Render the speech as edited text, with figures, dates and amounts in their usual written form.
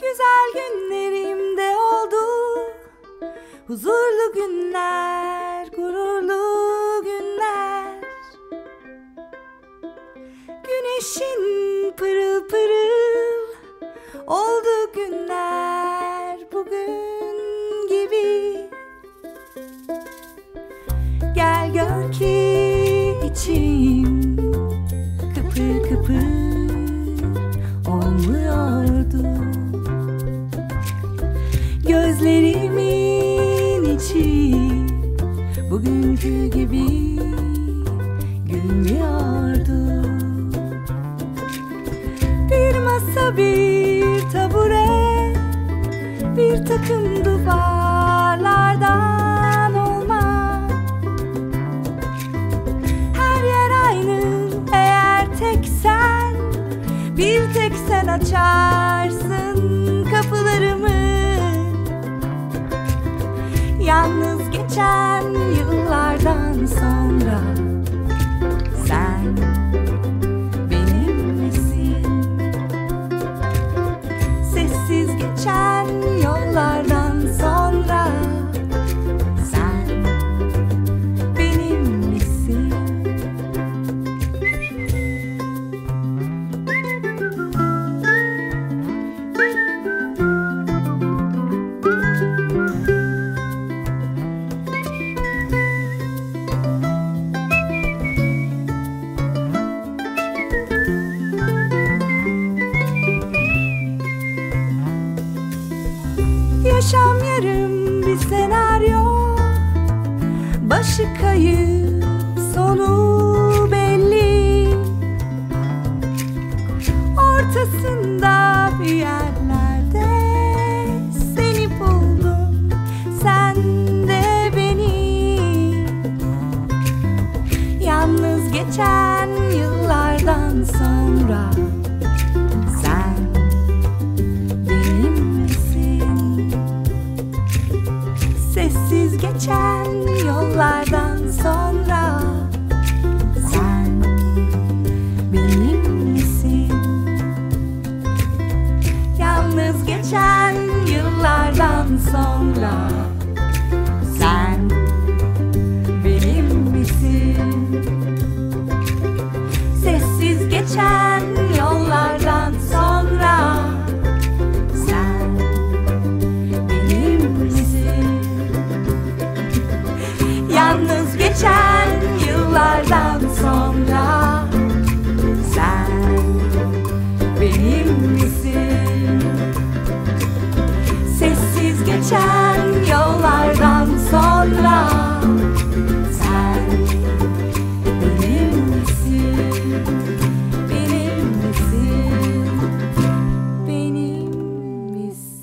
güzel günlerimde oldu. Huzurlu günler, gururlu günler. Güneşin pırıl pırıl oldu günler bugün gibi. Gel gör ki içim kıpır kıpır olmuyordu. Gözlerimin içi bugünkü gibi gülmüyordu. Bir masa, bir tabure, bir takım duvarlardan olma. Her yer aynı, eğer tek sen, bir tek sen açarsın kapılarımı. Yalnız geçen yıllardan sonra sen benimlesin. Sessiz geçen yollardan sonra sen benimlesin. Yaşam yarım bir senaryo, başı kayıp sonu belli. Ortasında bir yerlerde seni buldum, sen de beni. Yalnız geçen yıllardan sonra sessiz geçen yollardan sonra sen benimlesin. Yalnız geçen yıllardan sonra sen benimlesin. Sessiz geçen yollardan sonra geçen yıllardan sonra sen benimlesin. Sessiz geçen yollardan sonra sen benimlesin. Benimlesin. Benimlesin.